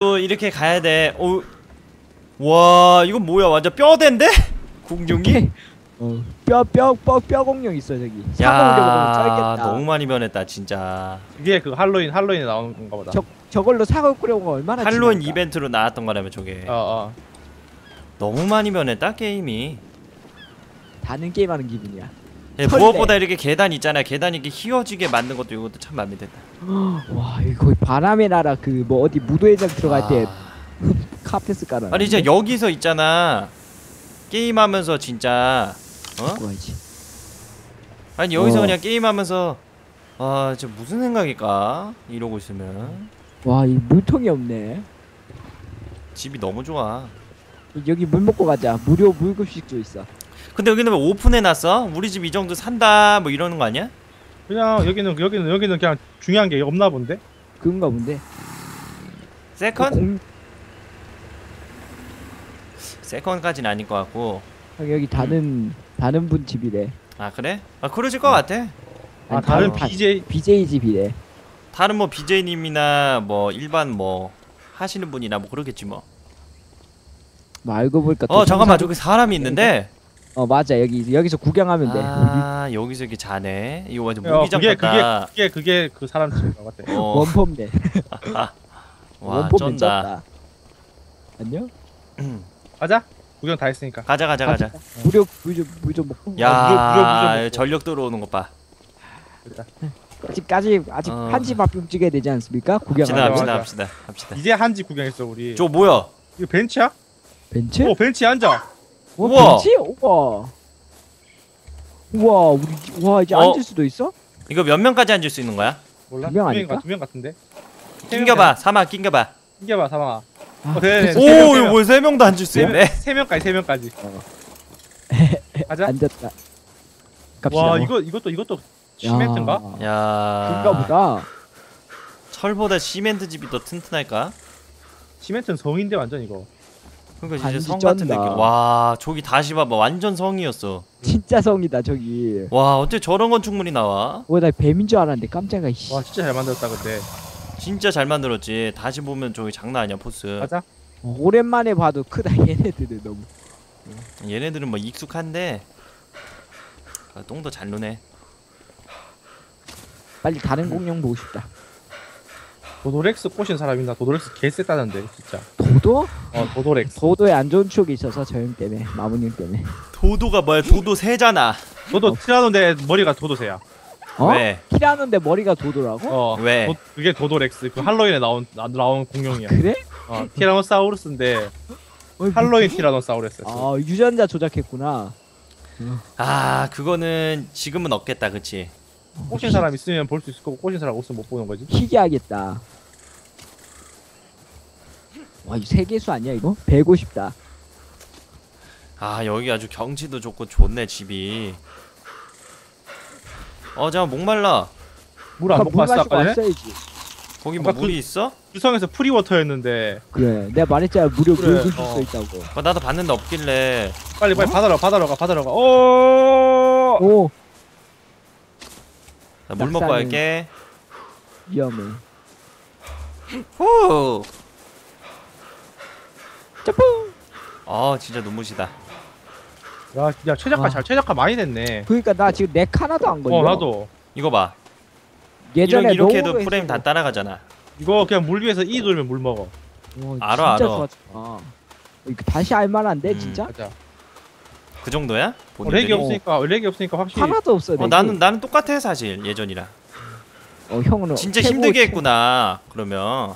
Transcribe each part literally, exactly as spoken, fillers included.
또 이렇게 가야 돼. 오, 와, 이건 뭐야? 완전 뼈대인데? 공룡이? 어, 뼈, 뼈, 뼈, 뼈 공룡 있어 저기. 야, 너무 많이 변했다 진짜. 이게 그 할로윈 할로윈에 나오는 건가 보다. 저 저걸로 사골 끓여온 거 얼마나? 할로윈 진한가? 이벤트로 나왔던 거라며 저게. 어, 어. 너무 많이 변했다 게임이. 다른 게임하는 기분이야. 네, 무엇보다 이렇게 계단 있잖아. 계단 이렇게 휘어지게 만든 것도 이것도 참 마음에 든다. 와, 이거 거의 바람의 나라 그 뭐 어디 무도회장 들어갈 아... 때 카페스 깔아. 아니 진짜 여기서 있잖아. 게임하면서 진짜 어? 아니 여기서 어. 그냥 게임하면서 아 진짜 무슨 생각일까? 이러고 있으면 와, 이 물통이 없네. 집이 너무 좋아. 여기 물 먹고 가자. 무료 물급식도 있어. 근데 여기는 왜 오픈해놨어? 우리 집 이 정도 산다 뭐 이러는 거 아니야? 그냥 여기는 여기는 여기는 그냥 중요한 게 없나 본데? 그런가 본데. 세컨? 어, 공... 세컨까지는 아닐 것 같고. 여기 다른 음. 다른 분 집이래. 아 그래? 아 그러실 것 어. 같아. 아니, 아 다른, 다른 비제이 비제이 집이래. 다른 뭐 비제이님이나 뭐 일반 뭐 하시는 분이나 뭐 그러겠지 뭐. 뭐 알고 보니까. 어 잠깐만, 저기 사람이 있는데. 어 맞아, 여기 여기서 구경하면 돼. 아 여기서 이렇게 자네. 이거 완전 무기장 같다. 그게 그게 그게 그 사람 집인 것 같아. 어. 원폼네. 아, 와 쩐다. 안녕. 가자. 구경 다 했으니까. 가자 가자 가자. 무료 무료 무료 먹고. 야 전력 들어오는 것 봐. 일단. 아직까지 아직 어. 한 집 앞에 움직여야 되지 않습니까? 구경합시다 합시다 합시다 합시다. 이제 한 집 구경했어 우리. 저 뭐야? 이거 벤치야? 벤치? 어 벤치 앉아. 우와. 벤치? 우와. 우와, 우리 와 이제 어? 앉을 수도 있어? 이거 몇 명까지 앉을 수 있는 거야? 몰라. 두 명 아닐까? 두 명 같은데. 낑겨봐, 사마 낑겨봐. 낑겨봐, 사마. 아, 어, 네, 오, 이거 뭐 세 명도 앉을 수 있네. 세 명까지, 세 명까지. 어. 가자. 앉았다. 갑시다. 와, 뭐. 이거 이것도 이것도 시멘트인가? 야. 그런가 보다. 철보다 시멘트 집이 더 튼튼할까? 시멘트는 성인데 완전 이거. 그러니까 진짜 성 같은 느낌. 와 저기 다시 봐봐. 완전 성이었어. 진짜 성이다 저기. 와 어째 저런 건축물이 나와. 왜 나 뱀인 줄 알았는데 깜짝이야. 와 진짜 잘 만들었다 근데. 진짜 잘 만들었지. 다시 보면 저기 장난 아니야 포스. 맞아? 어. 오랜만에 봐도 크다 얘네들은. 너무 얘네들은 뭐 익숙한데. 아, 똥도 잘 노네. 빨리 다른 음. 공룡 보고 싶다. 도도렉스 꼬신 사람이나 도도렉스 개쎄다는데 진짜. 도도? 어 도도렉스. 도도에 안 좋은 추억이 있어서 저 형 때문에 마무님 때문에. 도도가 뭐야? 도도 새잖아. 도도 티라노인데 머리가 도도새야. 어? 왜? 티라노인데 머리가 도도라고? 어 왜? 도, 그게 도도렉스. 그 할로윈에 나온 나, 나온 공룡이야. 아, 그래? 어 티라노사우루스인데 할로윈 티라노사우루스. 아 유전자 조작했구나. 아 그거는 지금은 없겠다 그치? 꼬신 사람 있으면 볼 수 있을 거고 꼬신 사람 없으면 못 보는 거지. 희귀하겠다. 와 이 세 개수 아니야 이거? 백오십다. 아 여기 아주 경치도 좋고 좋네 집이. 어 잠깐 목말라. 물 안 먹고 왔어 아까? 거기 뭐 물이 그, 있어? 유성에서 프리워터였는데. 그래 내가 말했잖아 무료 그래, 물 줄 수 어. 있다고. 아, 나도 봤는데 없길래. 빨리 빨리 어? 받아라 받아라 가 받아라 가. 오. 오. 나 물 먹고 갈게. 위험해. 후! 짜뽕! 아 진짜 눈부시다. 야, 야 최적화 아. 잘 최적화 많이 됐네. 그러니까 나 지금 렉 하나도 안 걸려. 어 나도. 이거 봐. 예전에 이렇게 해도 프레임 다 따라가잖아. 이거 그냥 물 위에서 E 돌면 물 먹어. 오, 알아 알아. 아. 이거 다시 알만한데 음. 진짜? 맞아. 그 정도야? 어, 렉이 없으니까 어. 렉이 없으니까 확실히 하나도 없어. 어, 나는 나는 똑같아 사실 예전이랑. 어 형은 진짜 힘들게 최고... 했구나. 그러면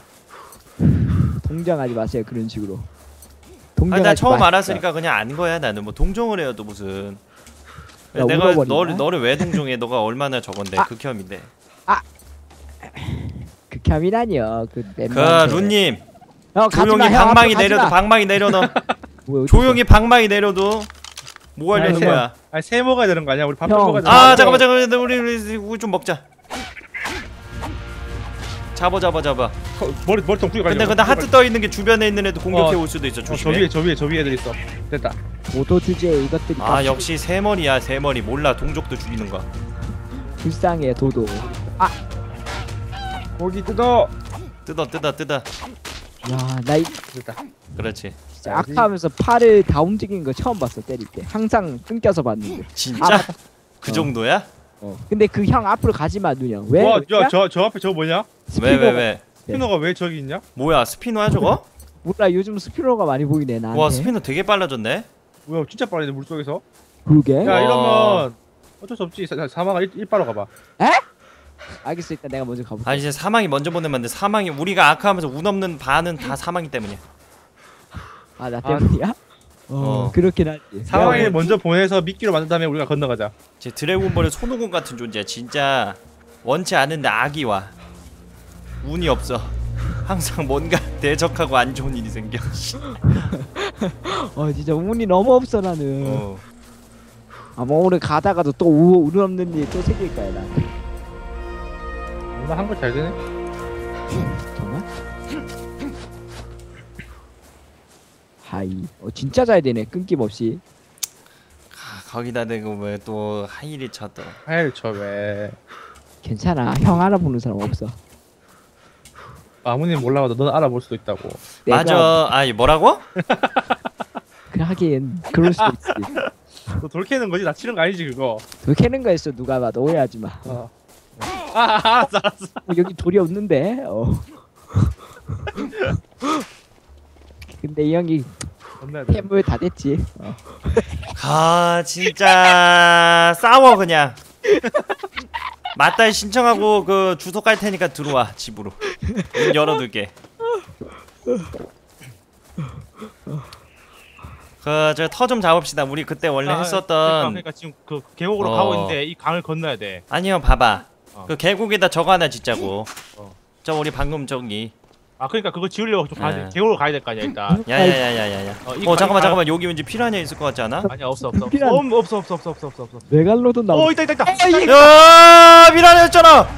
동정하지 마세요 그런 식으로. 동정하지 아니, 나 처음 마십시오. 알았으니까 그냥 안 거야 나는. 뭐 동정을 해요 또 무슨? 내가 너를 너를 왜 동정해? 너가 얼마나 저건데 아. 극혐인데. 아 극혐이라니요 그 그 룬님. 어, 조용히 마, 방망이 형, 내려도 방망이 내려도 조용히 방망이 내려도. 뭐 하려는 아니, 거야? 아니 새 먹어야 되는 거 아니야? 우리 밥 좀 먹어야 돼. 아 잠깐만 잠깐만 우리 우리, 우리 좀 먹자. 잡아 잡아 잡아. 어, 머리 머리통 뿌려. 근데 근데 하트 떠 있는 게 주변에 있는 애도 공격해 어, 올 수도 있어. 조심해. 어, 저 위에 저 위에 저 위에 애들 있어. 됐다. 오도 주제에 이것들이. 아 역시 새 머리야 새 머리. 몰라 동족도 죽이는 거. 불쌍해 도도. 아. 고기 뜯어. 뜯어 뜯어 뜯어. 야, 나 이... 그렇지. 아까하면서 팔을 다 움직이는 거 처음 봤어. 때릴 때 항상 끊겨서 봤는데. 진짜? 아, 그 어. 정도야? 어. 근데 그 형 앞으로 가지마 누냥. 왜? 와, 야, 저, 저 앞에 저거 뭐냐? 스피너. 왜, 왜, 왜? 스피너가 왜 저기 있냐? 뭐야, 스피너야 저거? 몰라, 요즘 스피너가 많이 보이네 나한테. 와, 스피너 되게 빨라졌네. 뭐야, 진짜 빠르네 물속에서. 그게? 야, 이러면 어쩔 수 없지. 사, 사망아 일바로 가봐. 에? 알겠어, 일단 내가 먼저 가볼게. 아니, 이제 사망이 먼저 보내면 안 돼. 사망이 우리가 아카하면서 운 없는 반은 다 사망이 때문이야. 아, 나 때문이야? 아, 어, 그렇긴 하지. 사망이 먼저 보내서 미끼로 만든 다음에 우리가 건너가자. 제 드래곤볼의 손오공 같은 존재야. 진짜 원치 않은데 악이 와. 운이 없어. 항상 뭔가 대적하고 안 좋은 일이 생겨. 어, 진짜 운이 너무 없어 나는. 어. 아마 오늘 가다가도 또 운 없는 일이 또 생길 거야 나. 나 한 거 잘 되네. 정말? 하이. 어, 진짜 잘 되네. 끊김없이. 아, 거기다 대고 왜 또 하이를 쳤더라. 하이를 쳐 왜? 괜찮아. 형 알아보는 사람 없어. 아무님 몰라도 넌 알아볼 수도 있다고. 맞아. 아니 뭐라고? 그 하긴 그럴 수도 있지. 너 돌 캐는 거지? 나 치는 거 아니지 그거? 돌 캐는 거였어. 누가 봐도 오해하지 마. 어. 아, 알았어, 알았어. 어, 여기 돌이 없는데. 어. 근데 이 형이 템을 다 됐지. 어. 아, 진짜 싸워 그냥. 맞다이 신청하고 그 주소 깔 테니까 들어와 집으로. 문 열어둘게. 그 저 터 좀 잡읍시다. 우리 그때 원래 아, 했었던. 그러니까 지금 그 계곡으로 어. 가고 있는데 이 강을 건너야 돼. 아니요, 봐봐. 어. 그 계곡에다 저거 하나 짓자고. 어. 저 우리 방금 저기. 아, 그러니까 그거 지으려고 좀 가야 돼. 계곡으로 가야 될 거 아니야 일단. 야야야야야야. 어, 어 잠깐만 잠깐만. 여기 왠지 피라냐 있을 것 같지 않아? 아니야, 없어 없어. 피란... 어, 없어 없어 없어 없어 없어 없어. 메갈로돈 나오. 어, 있다 있다 있다. 에이, 야, 피라냐였잖아.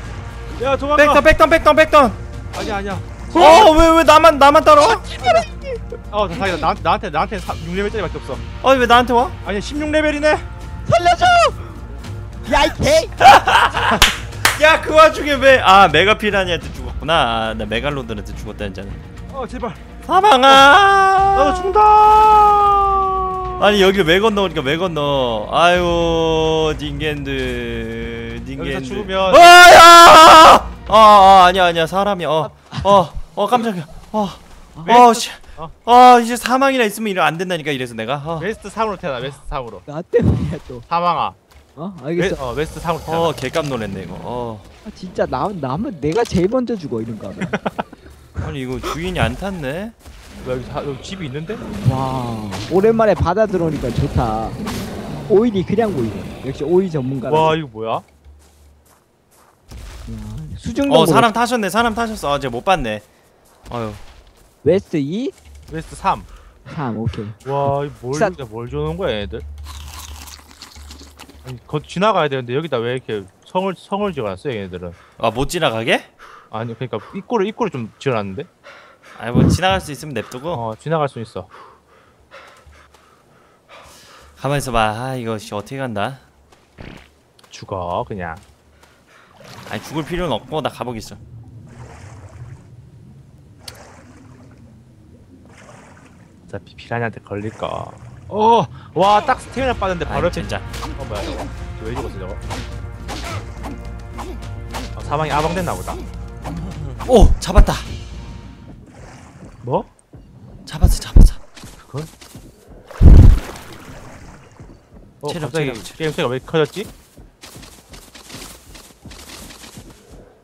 야, 도망가. 백턴 백턴 백턴 백턴. 아니야 아니야. 어, 왜 왜 나만 나만 따라와? 어, 자기야, 나 나한테 나한테 육 레벨짜리밖에 없어. 어, 왜 나한테 와? 아니야, 십육 레벨이네. 살려줘. 야, 이 개. 야, 그 와중에 왜.. 아, 메가 피라니한테 죽었구나. 아, 나 메갈로돈한테 죽었다 했잖아. 어, 제발 사망아. 어, 나도 죽는다. 아니, 여길 왜 건너오니까 왜 건너. 아유, 닝겐들 닝겐들. 여기서 죽으면 아야! 아, 아, 아니야 아니야 사람이야. 어, 어, 어, 깜짝이야. 어, 어, 씨. 어, 어, 이제 사망이나 있으면 이러 안 된다니까. 이래서 내가 어. 웨스트 삼으로 태어나. 웨스트 삼으로. 나 때문이야 또. 사망아. 어? 알겠어. 웨, 어, 웨스트 삼으로 태어나. 어, 개깜 놀랬네 이거. 어. 아, 진짜 나, 남은 내가 제일 먼저 죽어 이런가 하면. 아니, 이거 주인이 안 탔네? 여기, 다, 여기 집이 있는데? 와, 오랜만에 바다 들어오니까 좋다. 오일이 그냥 보이네. 역시 오일 전문가라. 와, 이거 뭐야? 수중도. 어, 사람 타셨네. 사람 타셨어. 아, 제가 못 봤네. 아유. 웨스트 이? 웨스트 삼. 삼, 오케이. 와, 뭘, 사... 뭘 주는 거야 애들? 거 지나가야 되는데 여기다 왜 이렇게 성을 성을 지어놨어 얘네들은? 아, 못 지나가게? 아니, 그러니까 입구를 입구를 좀 지어놨는데. 아니, 뭐 지나갈 수 있으면 냅두고. 어, 지나갈 수 있어. 가만 있어봐. 아, 이거 씨 어떻게 간다? 죽어 그냥. 아니, 죽을 필요는 없고 나 가보겠어. 어차피 피라냐한테 걸릴 거. 어, 와, 딱 스테미나 빠졌는데 바로 옆에. 진짜. 어, 뭐야 저거? 왜 죽었어 저거? 어, 사망이 아방됐나 보다. 오, 잡았다. 뭐? 잡았어 잡았어. 그걸? 어, 체력, 갑자기 체력. 게임 소리가 왜 커졌지?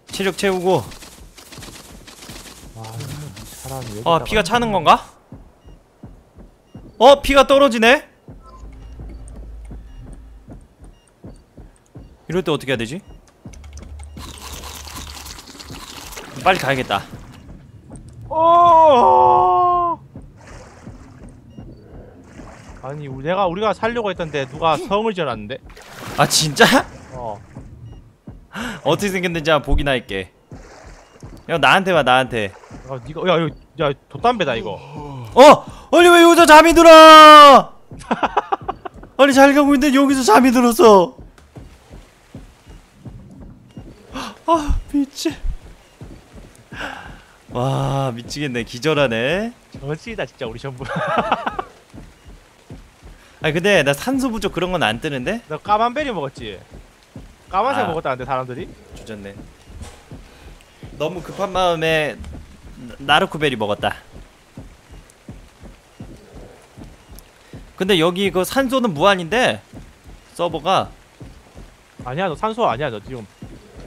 체력 채우고. 와, 사람이 왜? 어, 피가 차는 건가? 어, 피가 떨어지네? 이럴 때 어떻게 해야 되지? 빨리 가야겠다. 어. 아니, 내가 우리가 살려고 했던데 누가 성을 지어놨는데? 아, 진짜? 어. 어떻게 생겼는지 한번 보긴 할게. 야, 나한테 와, 나한테. 야, 니가, 야, 야, 야, 돛담배다 이거. 어! 아니, 왜 여기서 잠이 들어! 아니, 잘 가고 있는데 여기서 잠이 들었어. 아, 미친. 와 미치겠네. 기절하네. 전시다 진짜 우리 전부. 아니 근데 나 산소 부족 그런 건 안 뜨는데? 나 까만 베리 먹었지. 까만색 아, 먹었다는데 사람들이? 조졌네. 너무 급한 마음에 나르코베리 먹었다. 근데 여기 그 산소는 무한인데 서버가. 아니야 너 산소 아니야. 너 지금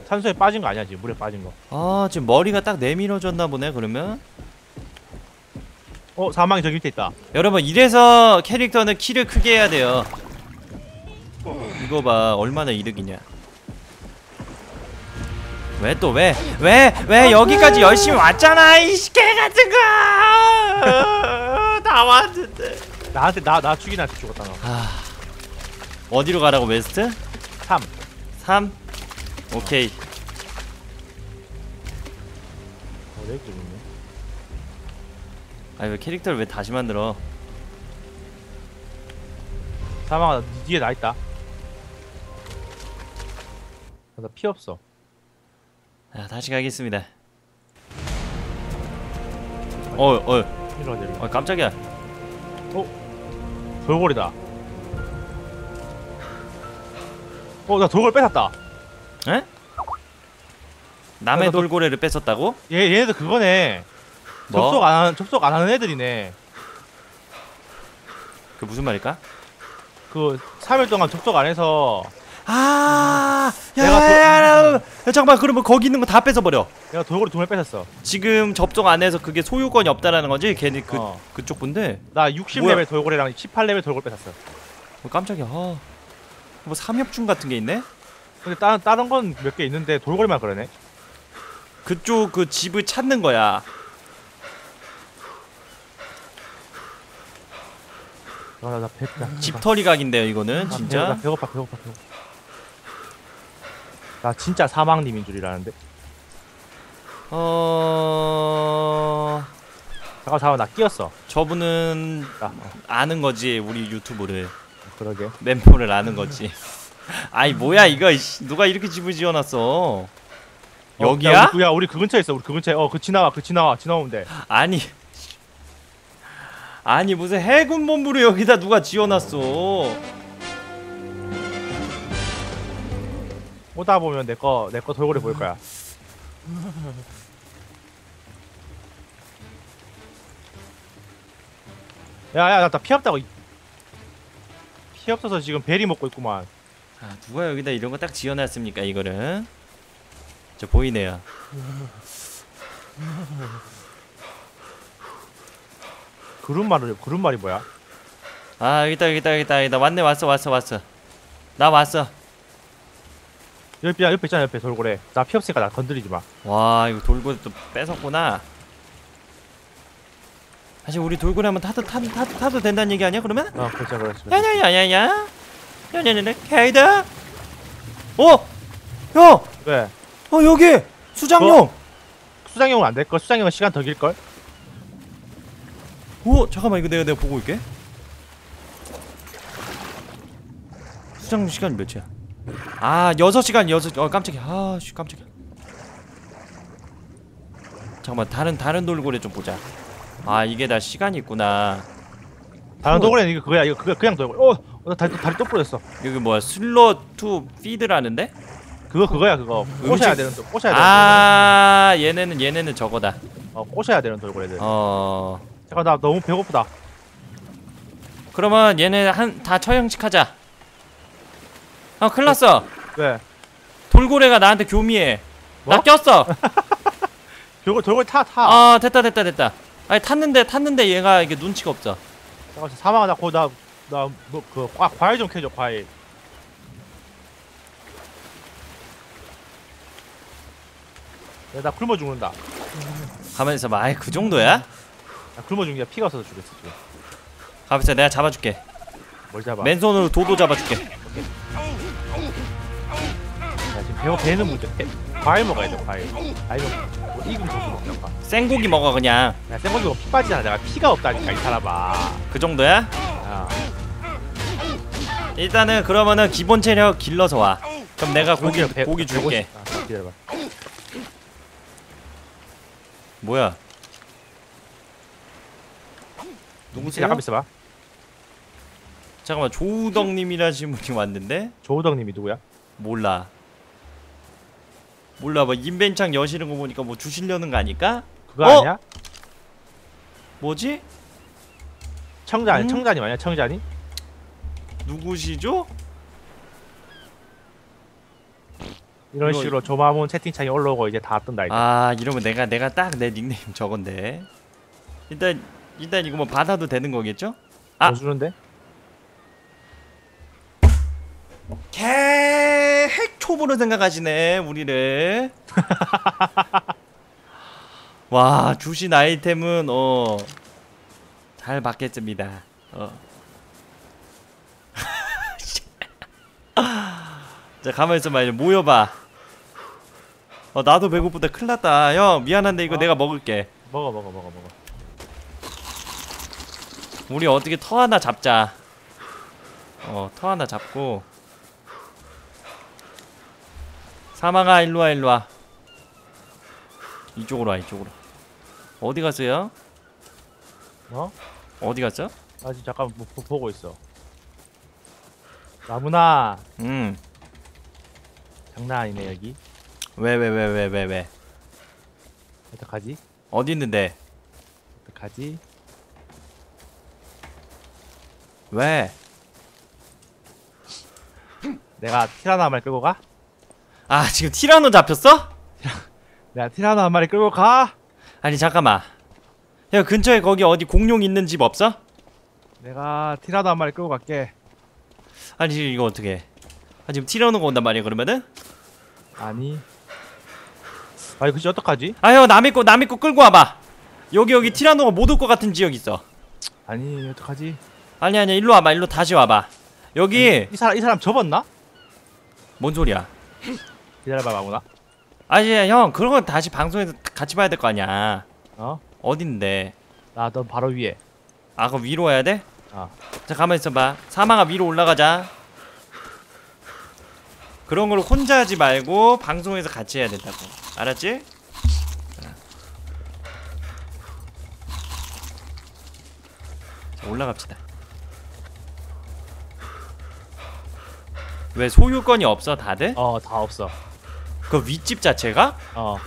산소에 빠진 거 아니야 지금. 물에 빠진 거. 아 지금 머리가 딱 내밀어졌나 보네 그러면. 어 사망이 저기 밑에 있다. 여러분 이래서 캐릭터는 키를 크게 해야 돼요. 이거 봐 얼마나 이득이냐. 왜 또 왜 왜 왜 여기까지 열심히 왔잖아 이 개 같은 거. 다 왔는데 나한테 나 나 죽인 나한테 죽었다 나. 아, 어디로 가라고 웨스트? 삼. 삼? 오케이. 어, 렉 좀 있네. 아니 왜 캐릭터를 왜 다시 만들어? 사망아 뒤에 나 있다. 나 피 없어. 아, 다시 가겠습니다. 어이 어이 일로 내려. 아 깜짝이야. 어 돌고래다. 어 나 돌고래 뺏었다. 에? 남의 돌고래를 뺏었다고? 얘 얘네들 그거네. 뭐? 접속 안 하는 접속 안 하는 애들이네. 그 무슨 말일까? 그 삼 일 동안 접속 안 해서. 아, 음, 야, 야, 야, 야, 야, 잠깐만. 그러면 거기 있는 거 다 뺏어버려. 내가 돌고래 돈을 뺏었어. 지금 접속 안 해서 그게 소유권이 없다라는 거지? 걔네 그 어. 그쪽 분들. 나 육십 레벨 돌고래랑 십팔 레벨 돌고래 뺏었어. 어, 깜짝이야. 어. 뭐 삼엽충 같은 게 있네? 근데 다른 다른 건 몇 개 있는데 돌고래만 그러네. 그쪽 그 집을 찾는 거야. 아, 나, 나 배고파. 집털이 각인데요 이거는. 아, 진짜. 배고파, 배고파, 배고파, 배고파. 나 진짜 사망님인 줄이라는데. 어. 잠깐 잠깐 나 끼었어. 저분은 아, 어. 아는 거지 우리 유튜브를. 그러게. 멤버를 아는 거지. 아이 뭐야 이거 누가 이렇게 집을 지어놨어? 어, 여기야? 야 우리, 야 우리 그 근처에 있어. 우리 그 근처에. 어 그 지나와 그 지나와 지나오면 돼. 아니. 아니 무슨 해군 본부를 여기다 누가 지어놨어? 오다 보면 내 거 내 거 돌고래 보일 거야. 야야 나 다 피 없다고. 피 없어서 지금 베리 먹고 있구만. 아 누가 여기다 이런 거 딱 지어놨습니까 이거를? 저 보이네요. 그런 말을 그런 말이 뭐야? 아 여기다 여기다 여기다 여기다 왔네. 왔어 왔어 왔어. 나 왔어. 옆에, 옆에 있잖아. 옆에 돌고래. 나 피 없으니까 나 건드리지 마. 와 이거 돌고래 또 뺏었구나. 사실 우리 돌고래 한번 타도 타도 타도, 타도 된다는 얘기 아니야 그러면? 아 그렇죠 그렇죠. 야야야야야 야야야야 개이다. 어? 야! 왜? 어 여기! 수장용! 어? 수장용은 안 될걸? 수장용은 시간 더 길걸? 오! 잠깐만 이거 내가 내가 보고 올게. 수장용 시간이 몇이야? 아 여섯 시간 여섯.. 어 깜짝이야. 아씨 깜짝이야. 잠깐만 다른 다른 돌고래 좀 보자. 아 이게 다 시간이 있구나. 다른 돌고래는 이거 그거야. 이거 그거 그냥 돌고래. 어! 나 다리, 다리 또 부러졌어. 여기 뭐야 슬롯 투 피드라는데? 그거 그거야 그거. 꼬셔야 되는 돌 꼬셔야 되는 아 얘네는 얘네는 저거다. 어 꼬셔야 되는 돌고래들. 어 잠깐 나 너무 배고프다. 그러면 얘네 한 다 처형식하자. 아 큰일 났어. 왜? 돌고래가 나한테 교미해. 뭐? 나 꼈어. 돌고, 돌고래 타 타. 아 됐다 됐다 됐다. 아니 탔는데 탔는데 얘가 이게 눈치가 없어. 잠깐 사망하다. 고 나 나 뭐 그 과일 좀 캐줘 과일. 야 나 굶어 죽는다. 가만히 있어봐. 아이 그 정도야? 나 굶어 죽는다. 피가 없어서 죽겠어 지금. 가만히 있어. 내가 잡아줄게. 뭘 잡아? 맨손으로 도도 잡아줄게. 오케이. 배워 배는 문제. 과일 먹어야 돼 과일. 아니면 뭐 익은 고기 먹는 거. 생고기 먹어 그냥. 야 생고기 먹어 피 빠지잖아. 내가 피가 없다니까 이 사람아. 그 정도야? 어. 일단은 그러면은 기본 체력 길러서 와. 그럼 내가 고기 고기, 고기, 고기 줄게. 아, 기다려봐. 뭐야? 누구세요? 잠깐 있어봐. 잠깐만, 조우덕님이라는 분이 왔는데? 조우덕님이 누구야? 몰라. 몰라, 뭐 인벤창 여시는 거 보니까 뭐 주시려는 거 아닐까? 그거 어? 아니야? 뭐지? 청자, 음? 청자님 아니야? 청자님? 누구시죠? 이런 이거... 식으로 조마문 채팅창이 올라오고 이제 다 뜬다 이제. 아, 이러면 내가 내가 딱 내 닉네임 저건데. 일단 일단 이거 뭐 받아도 되는 거겠죠? 아, 뭐 주는데? 개 핵초보로 생각하시네 우리를. 와, 주신 아이템은 어 잘 받겠습니다. 어. 자, 가만히 있어봐. 이제 모여봐. 어, 나도 배고프다. 큰일났다. 형 미안한데 이거 어. 내가 먹을게. 먹어 먹어 먹어 먹어. 우리 어떻게 터 하나 잡자. 어, 터 하나 잡고. 사망아, 일로와 일로와. 이쪽으로 와, 이쪽으로. 어디 갔어요? 어? 어디 갔죠? 아, 지금 잠깐 뭐, 보고 있어. 나무나. 음. 장난 아니네 여기. 왜 왜 왜 왜 왜 왜? 어떡하지? 어디 있는데? 어떡하지? 왜? 내가 티라노 한 마리 끌고 가? 아, 지금 티라노 잡혔어? 내가 티라노 한 마리 끌고 가? 아니 잠깐만. 야, 근처에 거기 어디 공룡 있는 집 없어? 내가 티라노 한 마리 끌고 갈게. 아니 지금 이거 어떻게? 아, 지금 티라노가 온단 말이야 그러면은? 아니. 아니 그치 어떡하지? 아, 형 남의 거 남의 거 끌고 와봐. 여기 여기 티라노가 못 올 것 같은 지역 있어. 아니 어떡하지? 아니 아니 일로 와봐. 일로 다시 와봐. 여기. 아니, 이 사람 이 사람 접었나? 뭔 소리야? 기다려봐 마구나. 아니 형 그런 건 다시 방송에서 같이 봐야 될 거 아니야. 어? 어딘데? 나 너 바로 위에. 아, 그럼 위로 와야 돼? 어. 자, 가만 있어봐. 사망아 위로 올라가자. 그런 걸 혼자 하지 말고 방송에서 같이 해야 된다고. 알았지? 자, 올라갑시다. 왜 소유권이 없어 다들? 어, 다 없어. 그 윗집 자체가? 어.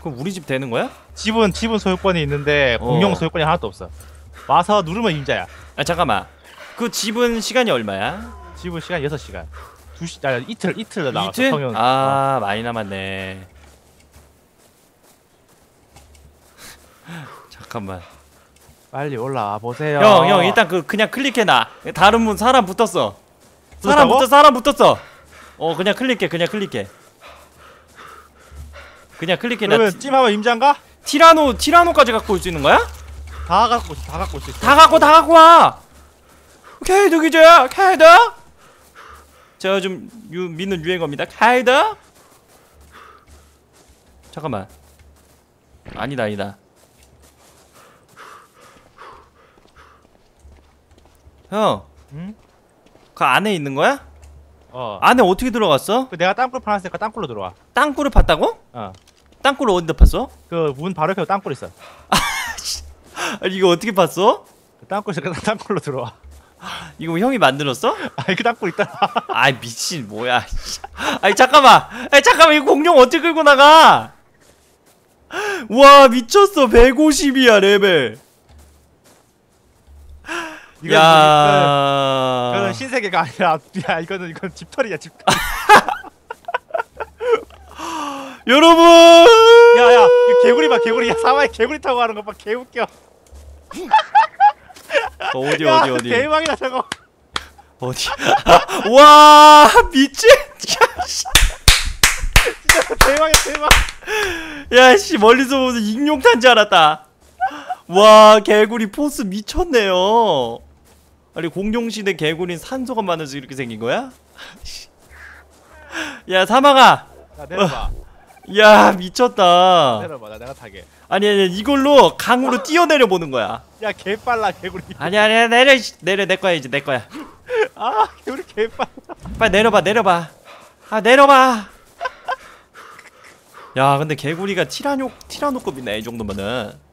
그럼 우리 집 되는 거야? 집은 집은 소유권이 있는데 공용 어. 소유권이 하나도 없어. 와서 누르면 임자야. 아, 잠깐만. 그 집은 시간이 얼마야? 집은 시간 여섯 시간. 두시, 아, 이틀, 이틀 나왔어. 이틀? 성형. 아, 어. 많이 남았네. 잠깐만. 빨리 올라와 보세요. 형, 형, 일단 그 그냥 클릭해놔. 다른 분 사람 붙었어. 사람 붙었어, 사람 붙었어. 어, 그냥 클릭해, 그냥 클릭해. 그냥 클릭해. 그러면 나, 찜하면 임자인가? 티라노, 티라노까지 갖고 올 수 있는 거야? 다 갖고, 다 갖고 올 수 있어. 다 갖고, 다 갖고 와. 캐드 기자, 캐드. 제가 좀 유, 믿는 유행어입니다. 카이더? 잠깐만. 아니다 아니다. 형. 응? 그 안에 있는 거야? 어. 안에 어떻게 들어갔어? 그 내가 땅굴 파놨으니까 땅굴로 들어와. 땅굴을 팠다고? 어. 땅굴을 어디다 팠어? 그 문 바로 옆에 땅굴 있어. 아니 이거 어떻게 팠어? 그 땅굴에서 땅굴로 들어와. 이거 뭐 형이 만들었어? 아이, 그 닦고 있다. 아이, 미친 뭐야. 아이, 잠깐만. 아이, 잠깐만. 이 공룡 어떻게 끌고 나가? 와, 미쳤어. 백오십이야 레벨. 이건 야, 이거는 신세계가 아니라, 야, 이거는 이건 집털이야, 집털. 여러분. 야야, 야, 개구리 봐, 개구리야. 사마이 개구리 타고 가는 거 봐, 개 웃겨. 어, 어디 야, 어디 어디 대박이다 저거. 어디? 와, 미친. 진짜 대박이야 대박. 야, 씨, 멀리서 보면서 익룡탄 줄 알았다. 와, 개구리 포스 미쳤네요. 아니 공룡시대 개구리는 산소가 많아서 이렇게 생긴 거야? 야, 사망아. 야, 내려봐. 야, 미쳤다. 내려봐, 나 내가 타게. 아니 아니 이걸로 강으로 뛰어내려 보는 거야. 야, 개빨라 개구리. 아니 아니 내려 내려. 내 거야 이제. 내 거야. 아, 개구리 개빨라. 빨리 내려봐 내려봐. 아, 내려봐. 야 근데 개구리가 티라뇨, 티라노급이네 이 정도면은.